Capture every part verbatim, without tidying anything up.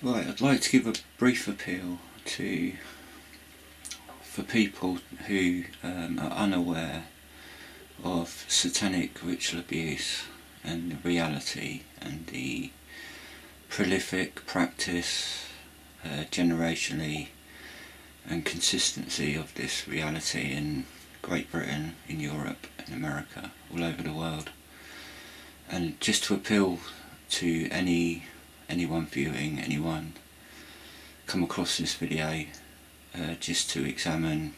Right, I'd like to give a brief appeal to for people who um, are unaware of satanic ritual abuse and the reality and the prolific practice, uh, generationally, and consistency of this reality in Great Britain, in Europe, in America, all over the world. And just to appeal to any anyone viewing, anyone come across this video, uh, just to examine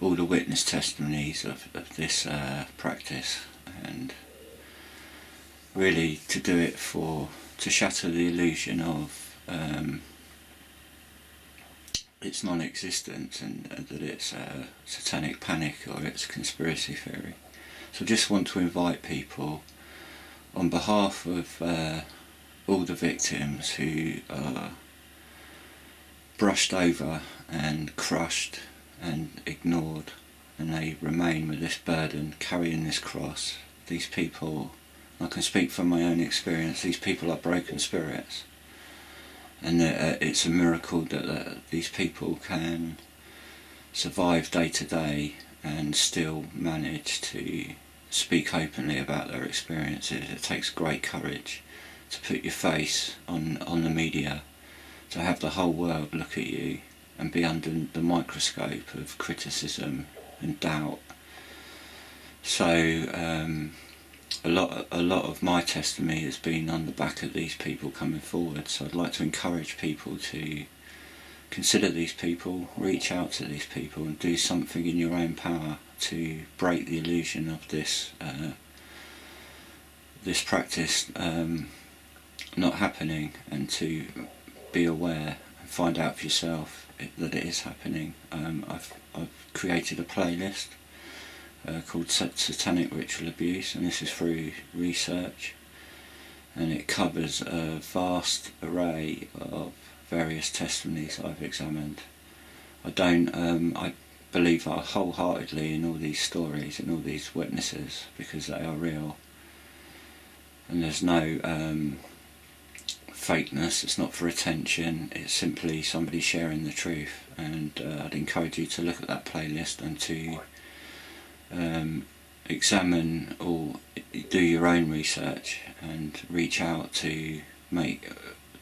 all the witness testimonies of, of this uh, practice, and really to do it for to shatter the illusion of um, its non-existence, and, and that it's a satanic panic or it's conspiracy theory. So I just want to invite people on behalf of uh, all the victims who are brushed over and crushed and ignored, and they remain with this burden, carrying this cross. These people, I can speak from my own experience, these people are broken spirits, and uh, it's a miracle that uh, these people can survive day to day and still manage to speak openly about their experiences. It takes great courage to put your face on, on the media, to have the whole world look at you and be under the microscope of criticism and doubt. So um, a lot a lot of my testimony has been on the back of these people coming forward, so I'd like to encourage people to consider these people, reach out to these people, and do something in your own power to break the illusion of this uh, this practice um, not happening, and to be aware and find out for yourself that it is happening. Um, I've, I've created a playlist uh, called Satanic Ritual Abuse, and this is through research, and it covers a vast array of various testimonies I've examined. I don't, um, I believe wholeheartedly in all these stories and all these witnesses, because they are real, and there's no um, fakeness. It's not for attention, it's simply somebody sharing the truth, and uh, I'd encourage you to look at that playlist and to um, examine or do your own research and reach out to make,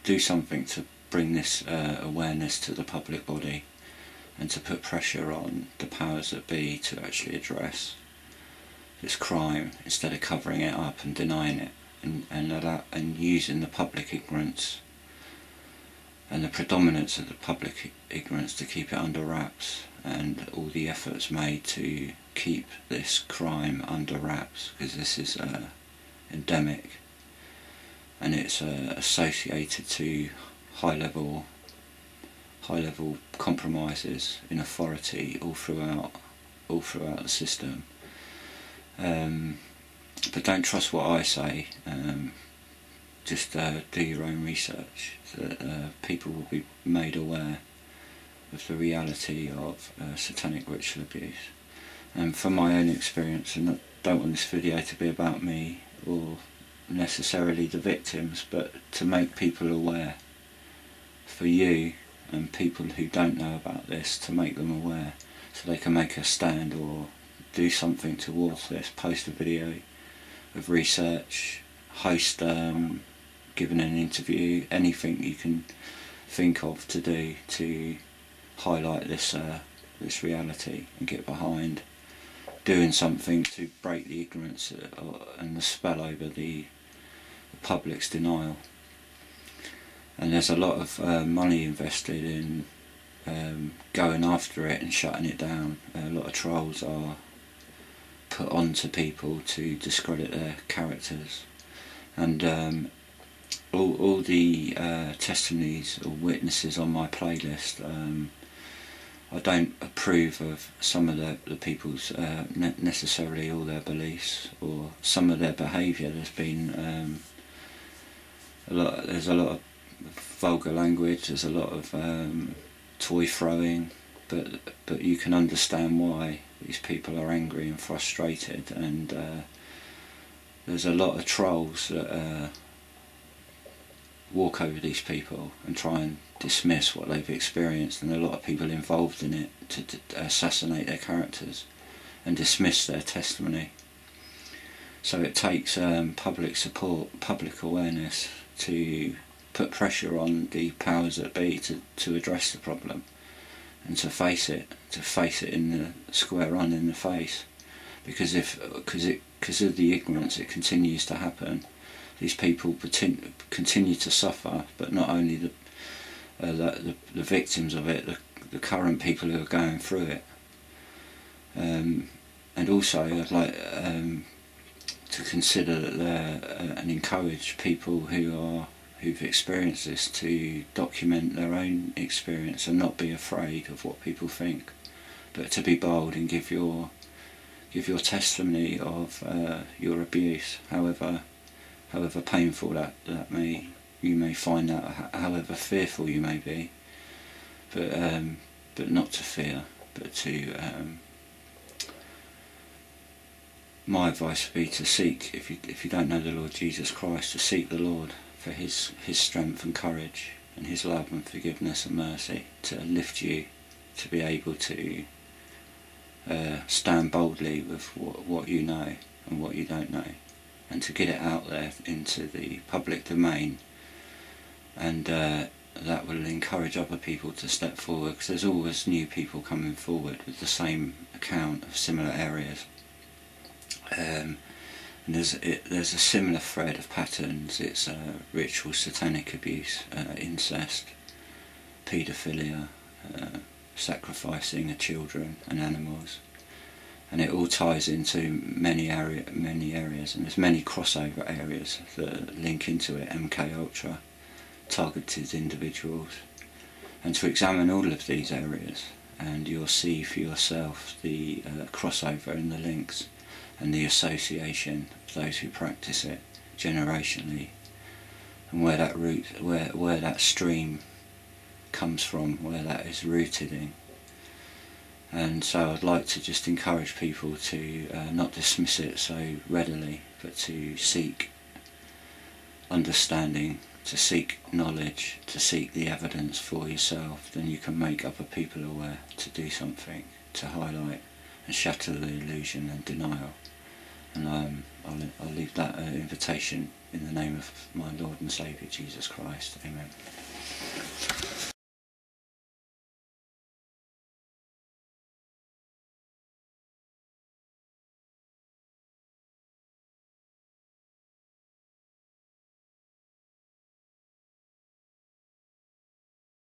do something to bring this uh, awareness to the public body, and to put pressure on the powers that be to actually address this crime instead of covering it up and denying it, and, and, allow, and using the public ignorance and the predominance of the public ignorance to keep it under wraps, and all the efforts made to keep this crime under wraps, because this is uh, endemic, and it's uh, associated to high level high level compromises in authority all throughout all throughout the system. Um, but don't trust what I say, um, just uh, do your own research, so that uh, people will be made aware of the reality of uh, satanic ritual abuse. And from my own experience, and I don't want this video to be about me or necessarily the victims, but to make people aware, for you and people who don't know about this, to make them aware so they can make a stand or do something towards this. Post a video of research, host um, giving an interview, anything you can think of to do to highlight this uh, this reality and get behind doing something to break the ignorance and the spell over the, the public's denial. And there's a lot of uh, money invested in um, going after it and shutting it down. A lot of trials are put onto people to discredit their characters, and um, all, all the uh, testimonies or witnesses on my playlist, um, I don't approve of some of the, the people's, uh, ne necessarily all their beliefs or some of their behaviour. There's been um, a lot, there's a lot of vulgar language, there's a lot of um, toy throwing, but but you can understand why these people are angry and frustrated, and uh, there's a lot of trolls that uh, walk over these people and try and dismiss what they've experienced, and a lot of people involved in it, to, to assassinate their characters and dismiss their testimony. So it takes um, public support, public awareness, to put pressure on the powers that be to, to address the problem and to face it, to face it in the square on in the face. Because if, cause it, cause of the ignorance, it continues to happen. These people continue to suffer, but not only the, uh, the, the victims of it, the, the current people who are going through it. Um, and also I'd like um, to consider that uh, and encourage people who are, who've experienced this to document their own experience and not be afraid of what people think, but to be bold and give your, give your testimony of uh, your abuse, however however painful that, that may, you may find that, however fearful you may be, but, um, but not to fear, but to, um, my advice would be to seek, if you, if you don't know the Lord Jesus Christ, to seek the Lord for his, his strength and courage and his love and forgiveness and mercy to lift you, to be able to uh, stand boldly with what, what you know and what you don't know, and to get it out there into the public domain, and uh, that will encourage other people to step forward, because there's always new people coming forward with the same account of similar areas, um, and there's, it, there's a similar thread of patterns. It's uh, ritual satanic abuse, uh, incest, paedophilia, uh, sacrificing of children and animals. And it all ties into many area, many areas, and there's many crossover areas that link into it. M K Ultra, targeted individuals, and to examine all of these areas, and you'll see for yourself the uh, crossover and the links, and the association of those who practice it generationally, and where that root, where where that stream comes from, where that is rooted in. And so I'd like to just encourage people to uh, not dismiss it so readily, but to seek understanding, to seek knowledge, to seek the evidence for yourself. Then you can make other people aware, to do something, to highlight and shatter the illusion and denial. And um, I'll, I'll leave that uh, invitation in the name of my Lord and Saviour Jesus Christ. Amen.